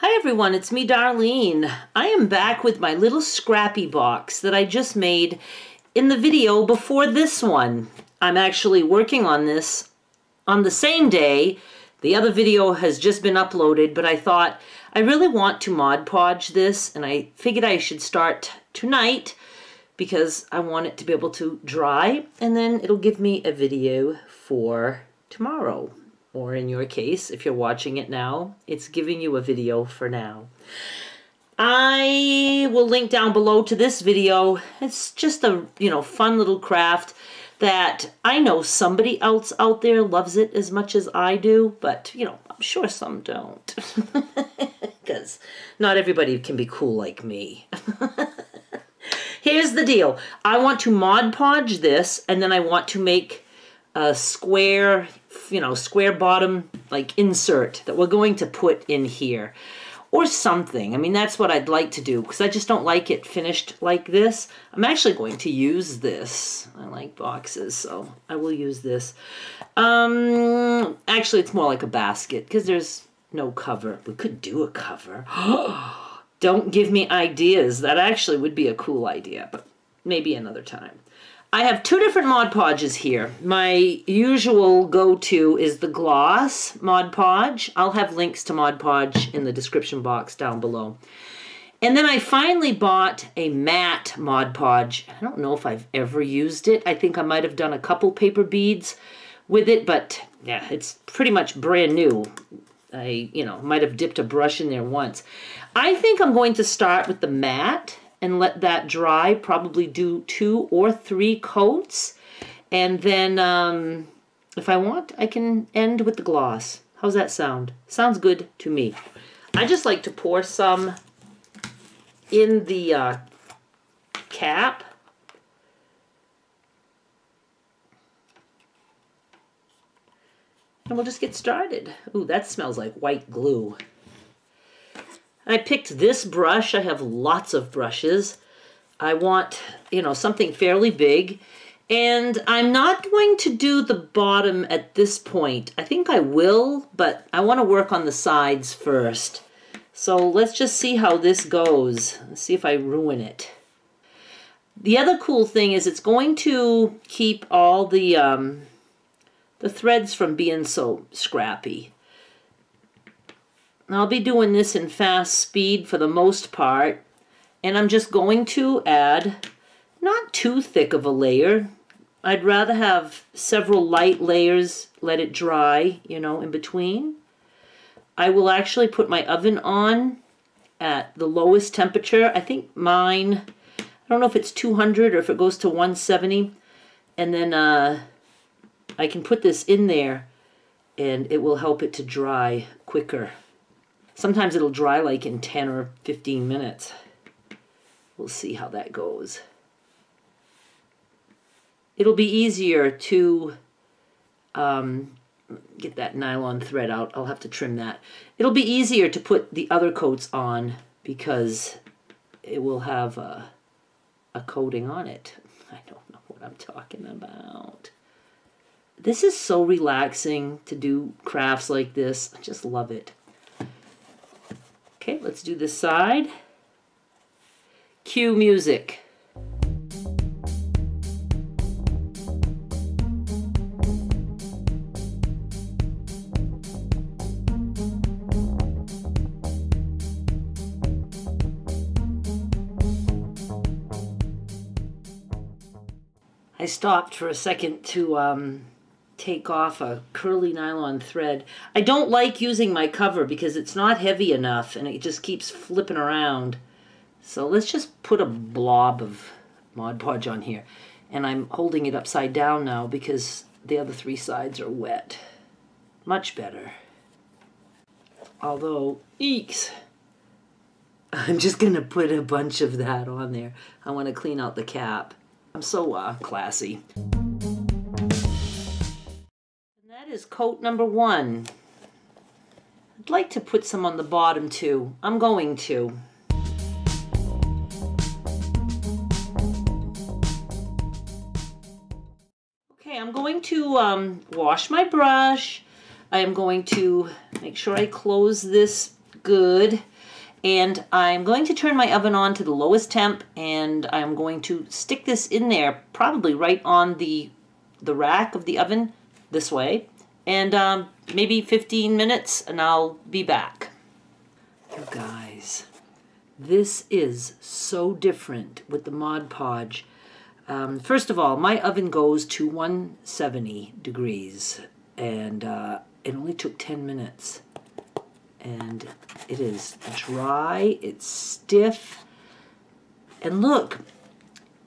Hi everyone, it's me Darlene. I am back with my little scrappy box that I just made in the video before this one. I'm actually working on this on the same day. The other video has just been uploaded, but I thought I really want to Mod Podge this, and I figured I should start tonight because I want it to be able to dry, and then it'll give me a video for tomorrow. Or in your case, if you're watching it now, it's giving you a video for now. I will link down below to this video. It's just a, fun little craft that I know somebody else out there loves it as much as I do, but, I'm sure some don't. Because not everybody can be cool like me. Here's the deal. I want to Mod Podge this, and then I want to make a square, square bottom, like, insert that we're going to put in here or something. I mean, that's what I'd like to do because I just don't like it finished like this. I'm actually going to use this. I like boxes, so I will use this. Actually, it's more like a basket because there's no cover. We could do a cover. Don't give me ideas. That actually would be a cool idea, but maybe another time. I have two different Mod Podges here. My usual go-to is the Gloss Mod Podge. I'll have links to Mod Podge in the description box down below. And then I finally bought a matte Mod Podge. I don't know if I've ever used it. I think I might have done a couple paper beads with it, but yeah, it's pretty much brand new. I, might have dipped a brush in there once. I think I'm going to start with the matte and let that dry, probably do 2 or 3 coats. And then if I want, I can end with the gloss. How's that sound? Sounds good to me. I just like to pour some in the cap. And we'll just get started. Ooh, that smells like white glue. I picked this brush. I have lots of brushes. I want, something fairly big. And I'm not going to do the bottom at this point. I think I will, but I want to work on the sides first. So let's just see how this goes. Let's see if I ruin it. The other cool thing is it's going to keep all the threads from being so scrappy. I'll be doing this in fast speed for the most part, and I'm just going to add not too thick of a layer. I'd rather have several light layers, let it dry, in between. I will actually put my oven on at the lowest temperature. I think mine, I don't know if it's 200 or if it goes to 170, and then I can put this in there, and it will help it to dry quicker. Sometimes it'll dry like in 10 or 15 minutes. We'll see how that goes. It'll be easier to get that nylon thread out. I'll have to trim that. It'll be easier to put the other coats on because it will have a coating on it. I don't know what I'm talking about. This is so relaxing to do crafts like this. I just love it. Okay, let's do this side. Cue music. I stopped for a second to take off a curly nylon thread. I don't like using my cover because it's not heavy enough and it just keeps flipping around. So let's just put a blob of Mod Podge on here. And I'm holding it upside down now because the other 3 sides are wet. Much better. Although, eeks! I'm just gonna put a bunch of that on there. I want to clean out the cap. I'm so classy. That is coat number 1. I'd like to put some on the bottom too. I'm going to. Okay, I'm going to wash my brush. I am going to make sure I close this good. And I'm going to turn my oven on to the lowest temp, and I'm going to stick this in there, probably right on the rack of the oven this way, and maybe 15 minutes, and I'll be back. You guys, this is so different with the Mod Podge. First of all, my oven goes to 170 degrees, and it only took 10 minutes. And it is dry, it's stiff, and look,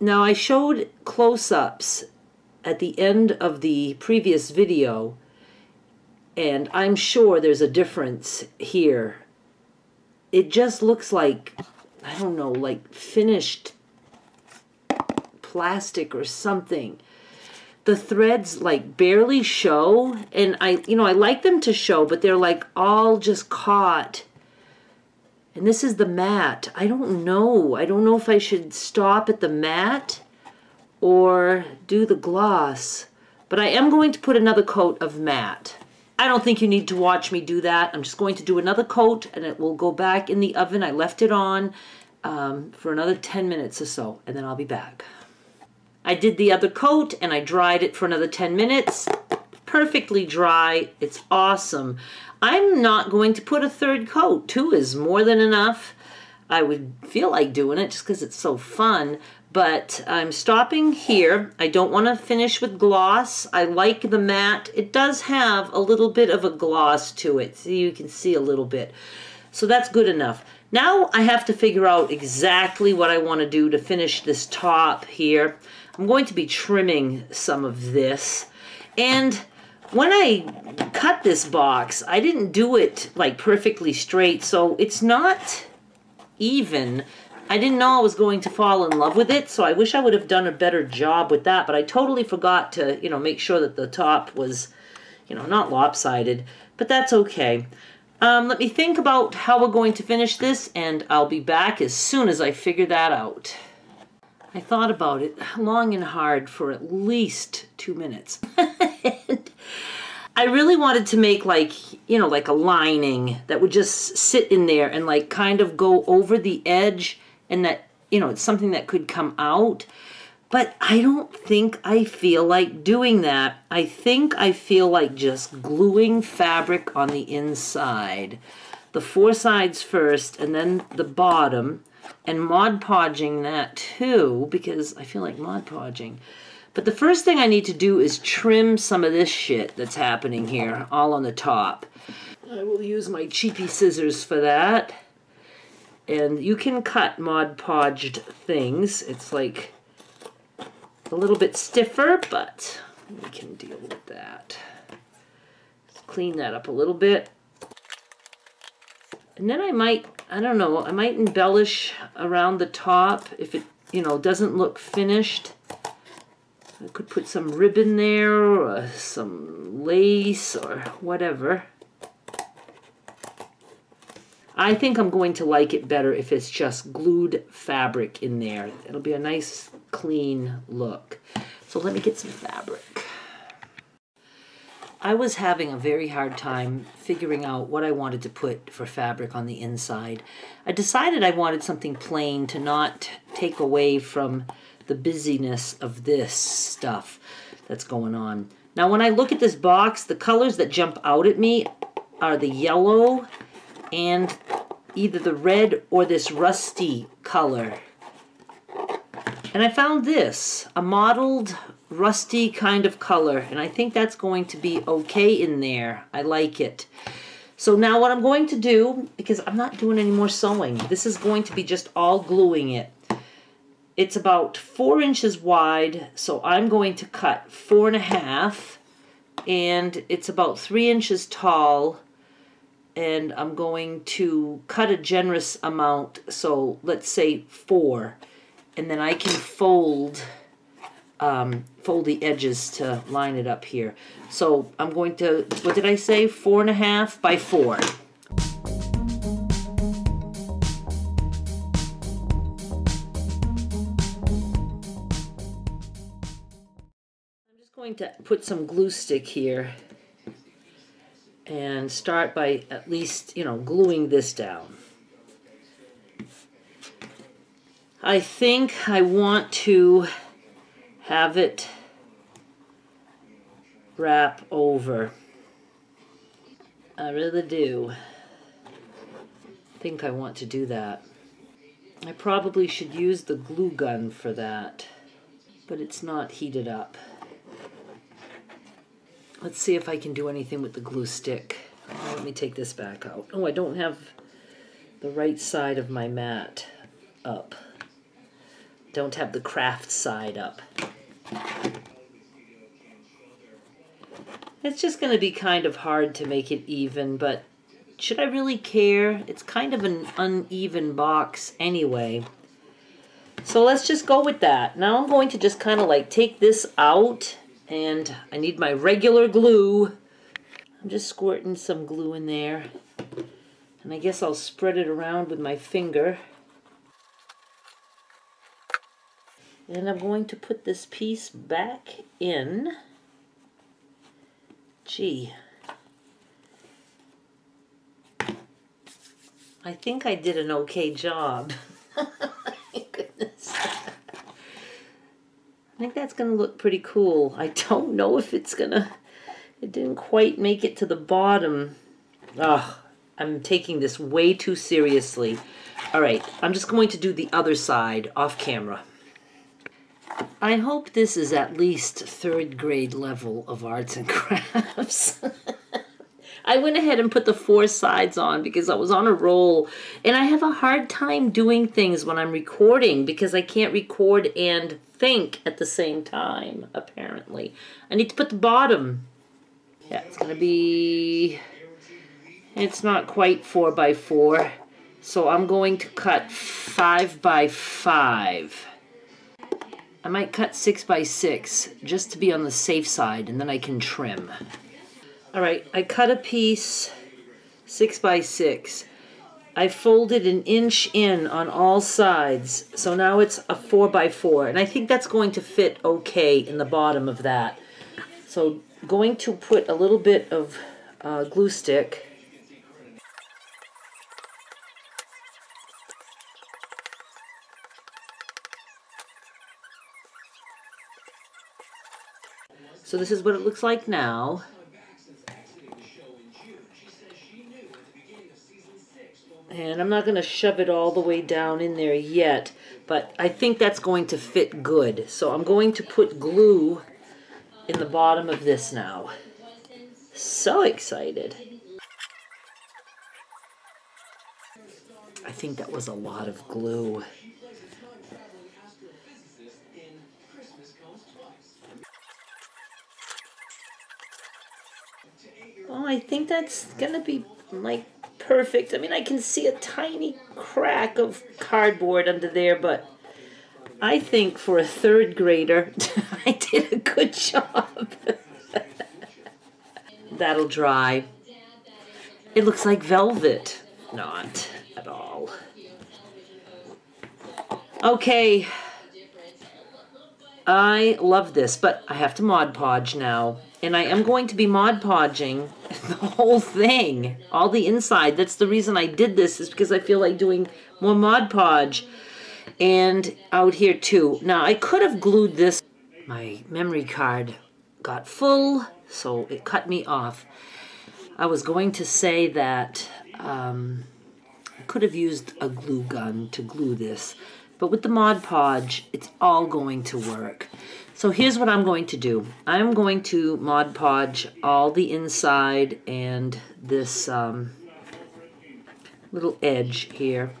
now I showed close-ups at the end of the previous video, and I'm sure there's a difference here. It just looks like, I don't know, like finished plastic or something. The threads like barely show, and I like them to show, but they're like all just caught. And this is the matte. I don't know if I should stop at the matte or do the gloss, but I am going to put another coat of matte. I don't think you need to watch me do that. I'm just going to do another coat, and it will go back in the oven. I left it on for another 10 minutes or so, and then I'll be back. I did the other coat, and I dried it for another 10 minutes. Perfectly dry. It's awesome. I'm not going to put a third coat. 2 is more than enough. I would feel like doing it just because it's so fun, but I'm stopping here. I don't want to finish with gloss. I like the matte. It does have a little bit of a gloss to it, so you can see a little bit. So that's good enough. Now I have to figure out exactly what I want to do to finish this top here. I'm going to be trimming some of this. And when I cut this box, I didn't do it like perfectly straight, so it's not even. I didn't know I was going to fall in love with it, so I wish I would have done a better job with that, but I totally forgot to, make sure that the top was, not lopsided, but that's okay. Let me think about how we're going to finish this, and I'll be back as soon as I figure that out. I thought about it long and hard for at least 2 minutes. And I really wanted to make like a lining that would just sit in there and like kind of go over the edge, and that, it's something that could come out. But I don't think I feel like doing that. I think I feel like just gluing fabric on the inside. The 4 sides first, and then the bottom, and Mod Podging that too, because I feel like Mod Podging. But the first thing I need to do is trim some of this shit that's happening here, all on the top. I will use my cheapy scissors for that. And you can cut Mod Podged things. It's like a little bit stiffer, but we can deal with that. Let's clean that up a little bit. And then I might, I might embellish around the top if it, doesn't look finished. I could put some ribbon there or some lace or whatever. I think I'm going to like it better if it's just glued fabric in there. It'll be a nice, clean look. So let me get some fabric. I was having a very hard time figuring out what I wanted to put for fabric on the inside. I decided I wanted something plain to not take away from the busyness of this stuff that's going on. Now, when I look at this box, the colors that jump out at me are the yellow and either the red or this rusty color. And I found this, a mottled rusty kind of color, and I think that's going to be okay in there. I like it. So now what I'm going to do, because I'm not doing any more sewing, this is going to be just all gluing it. It's about 4 inches wide, so I'm going to cut 4.5, and it's about 3 inches tall. And I'm going to cut a generous amount, so let's say 4, and then I can fold the edges to line it up here. So I'm going to, what did I say, 4.5 by 4. I'm just going to put some glue stick here and start by at least, you know, gluing this down. I think I want to have it wrap over. I really do. I think I want to do that. I probably should use the glue gun for that, but it's not heated up. Let's see if I can do anything with the glue stick. Let me take this back out. Oh, I don't have the right side of my mat up. Don't have the craft side up. It's just going to be kind of hard to make it even, but should I really care? It's kind of an uneven box anyway. So let's just go with that. Now I'm going to just kind of like take this out, and I need my regular glue. I'm just squirting some glue in there, and I guess I'll spread it around with my finger. And I'm going to put this piece back in. Gee. I think I did an okay job. My goodness. I think that's going to look pretty cool. I don't know if it's going to... It didn't quite make it to the bottom. Ugh, I'm taking this way too seriously. All right, I'm just going to do the other side off camera. I hope this is at least third grade level of arts and crafts. I went ahead and put the four sides on because I was on a roll, and I have a hard time doing things when I'm recording because I can't record and think at the same time, apparently. I need to put the bottom. Yeah, it's going to be... It's not quite 4 by 4, so I'm going to cut 5 by 5. I might cut 6 by 6 just to be on the safe side, and then I can trim. All right, I cut a piece 6 by 6. I folded an inch in on all sides, so now it's a 4 by 4, and I think that's going to fit okay in the bottom of that. So going to put a little bit of glue stick. So this is what it looks like now. And I'm not going to shove it all the way down in there yet, but I think that's going to fit good. So I'm going to put glue in the bottom of this now. So excited. I think that was a lot of glue. Oh, I think that's going to be, like, perfect. I mean, I can see a tiny crack of cardboard under there, but I think for a third grader, I did a good job. That'll dry. It looks like velvet. Not at all. Okay. I love this, but I have to Mod Podge now. And I am going to be Mod Podging the whole thing, all the inside. That's the reason I did this, is because I feel like doing more Mod Podge. And out here too. Now, I could have glued this. My memory card got full, so it cut me off. I was going to say that I could have used a glue gun to glue this. But with the Mod Podge, it's all going to work. So here's what I'm going to do. I'm going to Mod Podge all the inside and this little edge here.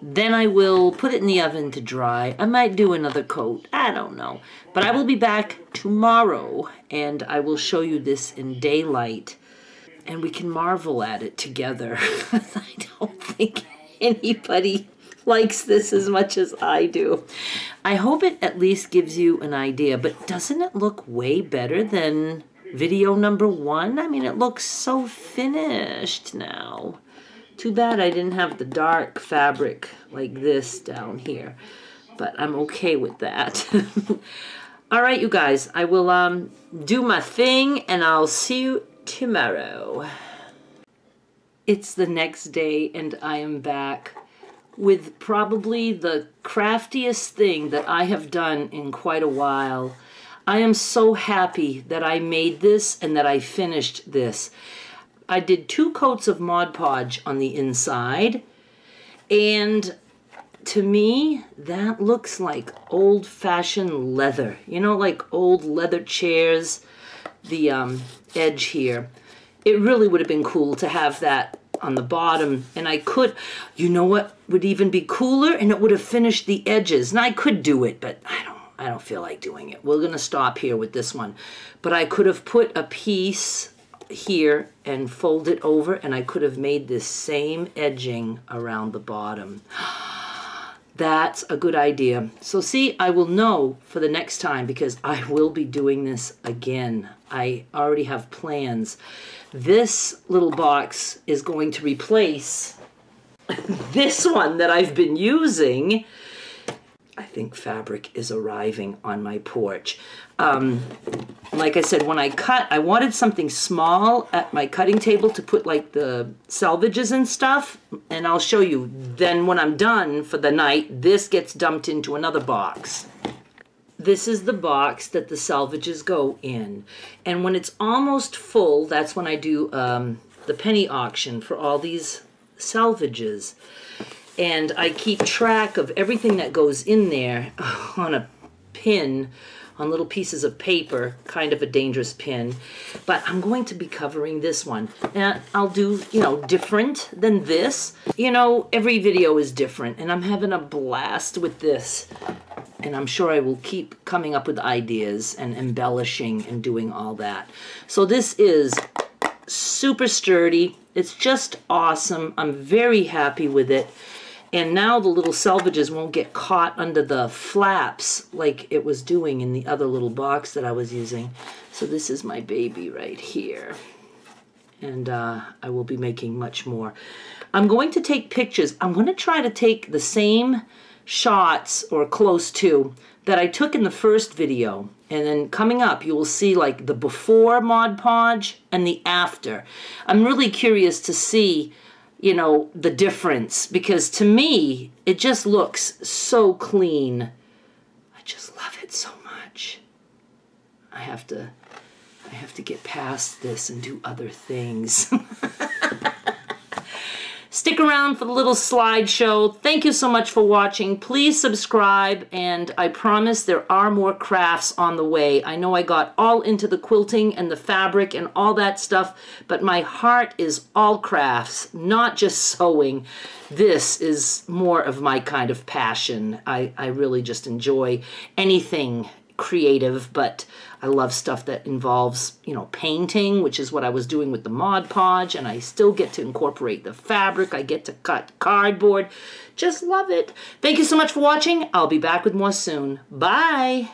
Then I will put it in the oven to dry. I might do another coat. I don't know. But I will be back tomorrow, and I will show you this in daylight. And we can marvel at it together. I don't think anybody likes this as much as I do. I hope it at least gives you an idea, but doesn't it look way better than video number 1? I mean, it looks so finished now. Too bad I didn't have the dark fabric like this down here, but I'm okay with that. All right, you guys, I will do my thing, and I'll see you tomorrow. It's the next day and I am back with probably the craftiest thing that I have done in quite a while. I am so happy that I made this and that I finished this. I did 2 coats of Mod Podge on the inside, and to me that looks like old-fashioned leather. You know, like old leather chairs, the edge here. It really would have been cool to have that on the bottom, and I could, you know what would even be cooler? And it would have finished the edges, and I could do it, but I don't feel like doing it. We're gonna stop here with this one. But I could have put a piece here and fold it over, and I could have made this same edging around the bottom. That's a good idea. So see, I will know for the next time because I will be doing this again. I already have plans. This little box is going to replace this one that I've been using. I think fabric is arriving on my porch. Like I said, when I cut, I wanted something small at my cutting table to put like the selvages and stuff. And I'll show you. Then when I'm done for the night, this gets dumped into another box. This is the box that the selvages go in. And when it's almost full, that's when I do the penny auction for all these selvages. And I keep track of everything that goes in there on a pin, on little pieces of paper, kind of a dangerous pin. But I'm going to be covering this one. And I'll do, you know, different than this. You know, every video is different, and I'm having a blast with this. And I'm sure I will keep coming up with ideas and embellishing and doing all that. So this is super sturdy. It's just awesome. I'm very happy with it. And now the little selvages won't get caught under the flaps like it was doing in the other little box that I was using. So this is my baby right here. And I will be making much more. I'm going to take pictures. I'm going to try to take the same shots or close to that I took in the first video. And then coming up, you will see like the before Mod Podge and the after. I'm really curious to see, you know, the difference, because to me, it just looks so clean. I just love it so much. I have to get past this and do other things. Stick around for the little slideshow. Thank you so much for watching. Please subscribe, and I promise there are more crafts on the way. I know I got all into the quilting and the fabric and all that stuff, but my heart is all crafts, not just sewing. This is more of my kind of passion. I really just enjoy anything creative, but I love stuff that involves, you know, painting, which is what I was doing with the Mod Podge, and I still get to incorporate the fabric. I get to cut cardboard. Just love it. Thank you so much for watching. I'll be back with more soon. Bye!